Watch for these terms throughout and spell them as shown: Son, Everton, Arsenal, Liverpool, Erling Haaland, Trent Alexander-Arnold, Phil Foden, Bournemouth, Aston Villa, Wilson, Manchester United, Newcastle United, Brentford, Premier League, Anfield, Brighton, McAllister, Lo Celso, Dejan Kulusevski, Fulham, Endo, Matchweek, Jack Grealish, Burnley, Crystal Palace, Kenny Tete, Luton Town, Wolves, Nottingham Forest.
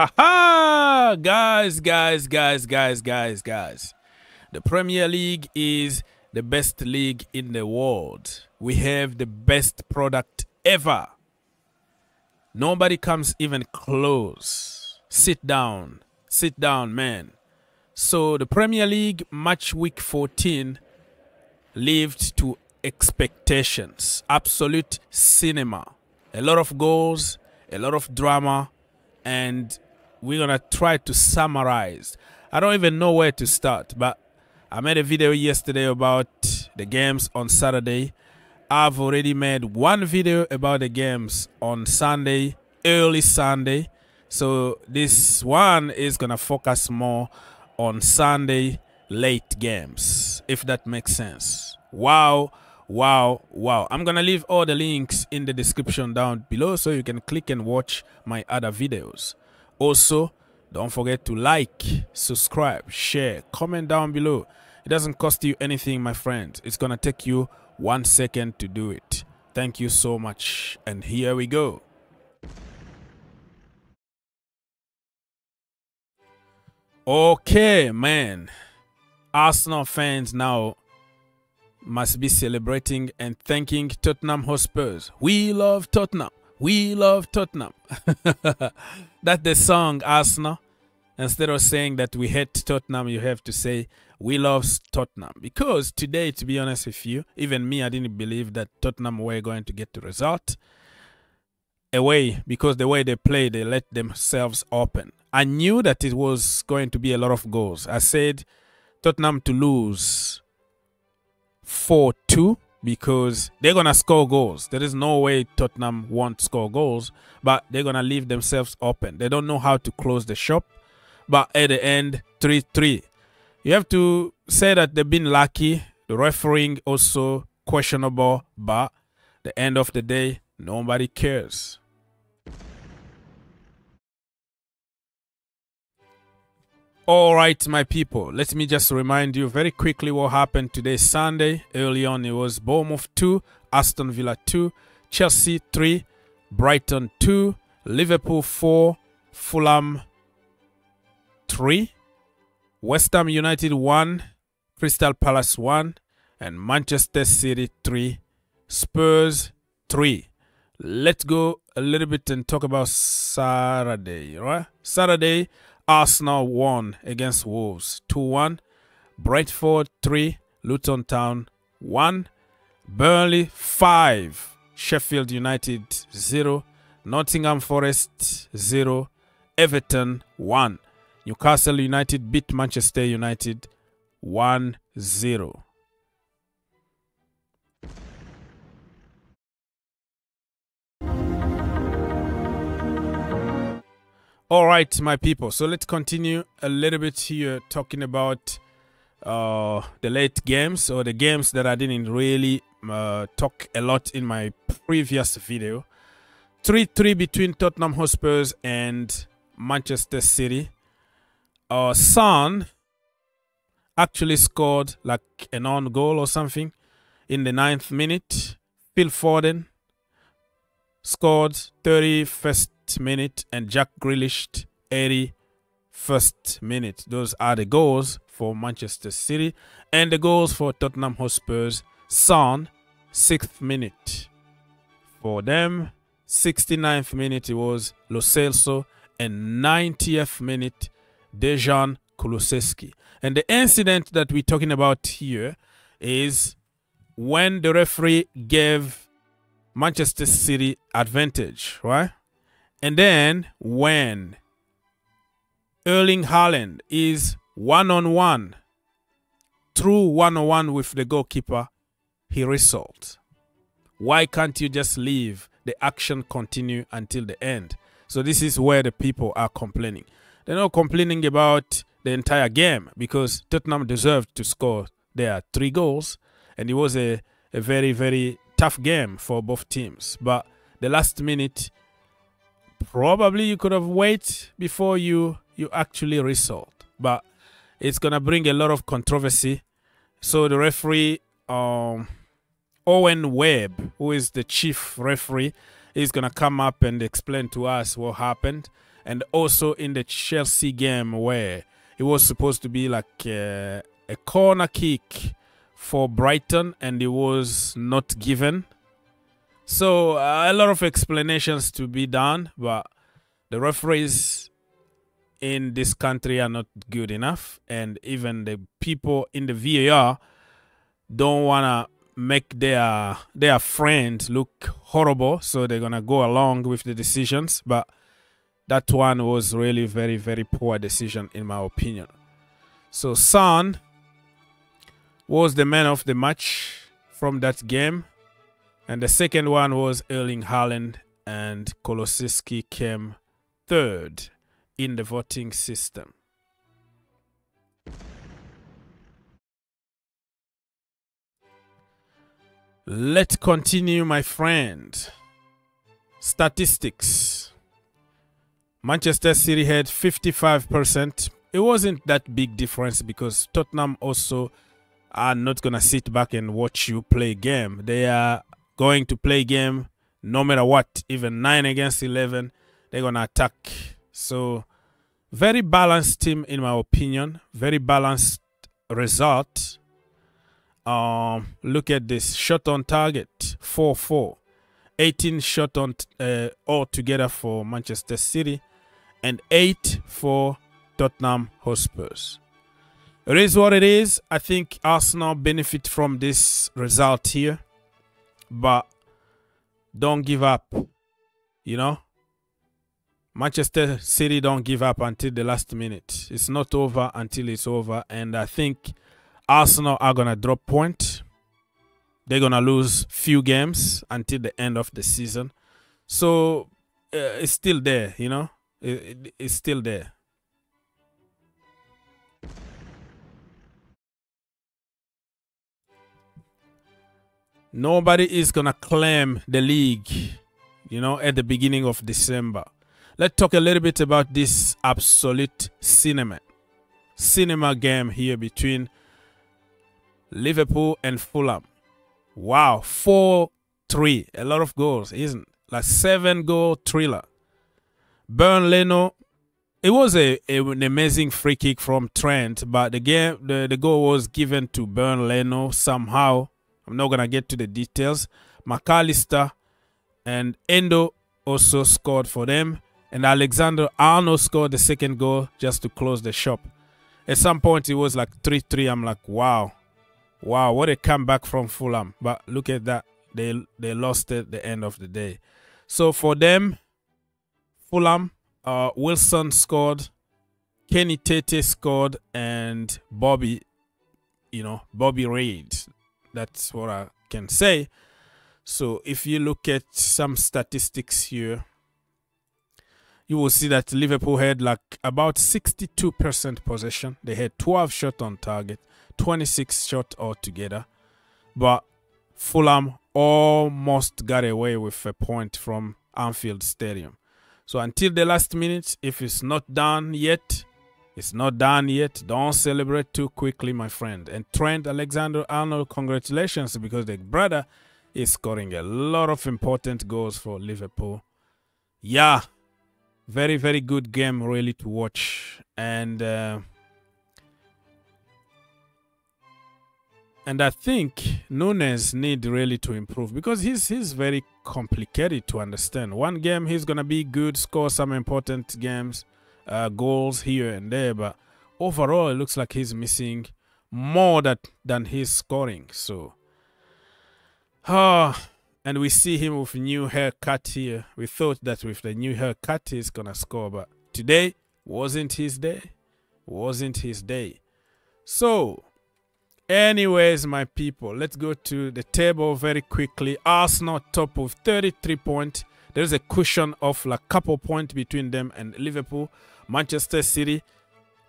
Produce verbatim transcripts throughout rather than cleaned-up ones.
Ha-ha! Guys, guys, guys, guys, guys, guys. The Premier League is the best league in the world. We have the best product ever. Nobody comes even close. Sit down. Sit down, man. So the Premier League match week fourteen lived to expectations. Absolute cinema. A lot of goals, a lot of drama, and we're going to try to summarize. I don't even know where to start, but I made a video yesterday about the games on Saturday. I've already made one video about the games on Sunday, early Sunday. So this one is going to focus more on Sunday late games, if that makes sense. Wow, wow, wow. I'm going to leave all the links in the description down below so you can click and watch my other videos. Also, don't forget to like, subscribe, share, comment down below. It doesn't cost you anything, my friends. It's going to take you one second to do it. Thank you so much. And here we go. Okay, man. Arsenal fans now must be celebrating and thanking Tottenham Hotspur. We love Tottenham. We love Tottenham. That's the song, Arsenal. Instead of saying that we hate Tottenham, you have to say we love Tottenham. Because today, to be honest with you, even me, I didn't believe that Tottenham were going to get the result away, because the way they play, they let themselves open. I knew that it was going to be a lot of goals. I said Tottenham to lose four two because they're going to score goals. There is no way Tottenham won't score goals, but they're going to leave themselves open. They don't know how to close the shop. But at the end, three three. You have to say that they've been lucky. The refereeing also questionable. But the end of the day, nobody cares. All right, my people. Let me just remind you very quickly what happened today, Sunday. Early on, it was Bournemouth two, Aston Villa two, Chelsea three, Brighton two, Liverpool four, Fulham three, West Ham United one, Crystal Palace one, and Manchester City three, Spurs three. Let's go a little bit and talk about Saturday, right? Saturday, Arsenal won against Wolves two one, Brentford three, Luton Town one, Burnley five, Sheffield United zero, Nottingham Forest zero, Everton one. Newcastle United beat Manchester United one zero. All right, my people. So let's continue a little bit here talking about uh, the late games, or the games that I didn't really uh, talk a lot in my previous video. three three between Tottenham Hotspur and Manchester City. Uh, Son actually scored like an own goal or something in the ninth minute. Phil Foden scored thirty-first minute, and Jack Grealish eighty-first minute. Those are the goals for Manchester City, and the goals for Tottenham Hotspur. Son sixth minute for them. sixty-ninth minute it was Lo Celso, and ninetieth minute Dejan Kulusevski. And the incident that we're talking about here is when the referee gave Manchester City advantage, right? And then when Erling Haaland is one-on-one, true one-on-one with the goalkeeper, he results. Why can't you just leave the action continue until the end? So this is where the people are complaining. They're not complaining about the entire game, because Tottenham deserved to score their three goals. And it was a, a very, very tough game for both teams. But the last minute, probably you could have waited before you, you actually result. But it's going to bring a lot of controversy. So the referee, um, Owen Webb, who is the chief referee, is going to come up and explain to us what happened. and also in the Chelsea game where it was supposed to be like a, a corner kick for Brighton and it was not given. So uh, a lot of explanations to be done, but the referees in this country are not good enough, and even the people in the V A R don't wanna make their their friend look horrible, so they're gonna go along with the decisions. But that one was really very very poor decision in my opinion. So Son was the man of the match from that game, and the second one was Erling Haaland, and Kulusevski came third in the voting system. Let's continue, my friend. Statistics. Manchester City had fifty-five percent. It wasn't that big difference because Tottenham also are not going to sit back and watch you play game. They are going to play game no matter what. Even nine against eleven, they're going to attack. So, very balanced team in my opinion. Very balanced result. Um, look at this, shot on target four four, eighteen shot on uh, all together for Manchester City and eight for Tottenham Hotspurs. It is what it is. I think Arsenal benefit from this result here, but don't give up, you know. Manchester City don't give up until the last minute. It's not over until it's over, and I think Arsenal are going to drop point. They're going to lose few games until the end of the season. So, uh, it's still there, you know. It, it, it's still there. Nobody is going to claim the league, you know, at the beginning of December. Let's talk a little bit about this absolute cinema. Cinema game here between Liverpool and Fulham. Wow, four three. A lot of goals, isn't it? Like seven-goal thriller. Bernd Leno. It was a, a, an amazing free kick from Trent, but the game, the, the goal was given to Bernd Leno somehow. I'm not going to get to the details. McAllister and Endo also scored for them. And Alexander-Arnold scored the second goal just to close the shop. At some point, it was like three three. I'm like, wow. Wow, what a comeback from Fulham. But look at that. They they lost at the end of the day. So for them, Fulham, uh, Wilson scored, Kenny Tete scored, and Bobby, you know, Bobby Reid. That's what I can say. So if you look at some statistics here, you will see that Liverpool had like about sixty-two percent possession. They had twelve shots on target, twenty-six shots altogether. But Fulham almost got away with a point from Anfield Stadium. So until the last minute, if it's not done yet, it's not done yet. Don't celebrate too quickly, my friend. And Trent Alexander-Arnold, congratulations, because the brother is scoring a lot of important goals for Liverpool. Yeah. Very, very good game really to watch. And uh, and I think Nunes need really to improve because he's, he's very complicated to understand. One game he's going to be good, score some important games, uh, goals here and there. But overall, it looks like he's missing more that, than he's scoring. So, uh, and we see him with new haircut here. We thought that with the new haircut he's gonna score, but today wasn't his day. Wasn't his day. So, anyways, my people, let's go to the table very quickly. Arsenal top with thirty-three points. There's a cushion of like couple points between them and Liverpool. Manchester City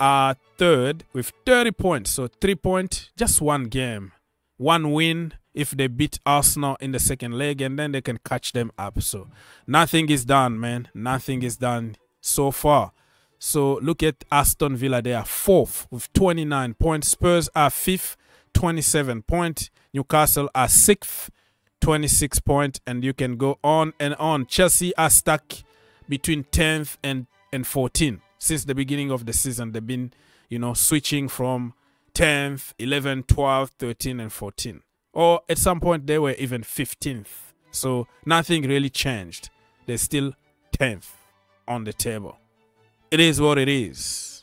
are third with thirty points. So three points, just one game, one win. If they beat Arsenal in the second leg, and then they can catch them up. So nothing is done, man. Nothing is done so far. So look at Aston Villa. They are fourth with twenty-nine points. Spurs are fifth, twenty-seven points. Newcastle are sixth, twenty-six points. And you can go on and on. Chelsea are stuck between tenth and and fourteen. Since the beginning of the season, they've been, you know, switching from tenth, eleventh, twelfth, thirteenth, and fourteenth. Or at some point, they were even fifteenth. So nothing really changed. They're still tenth on the table. It is what it is.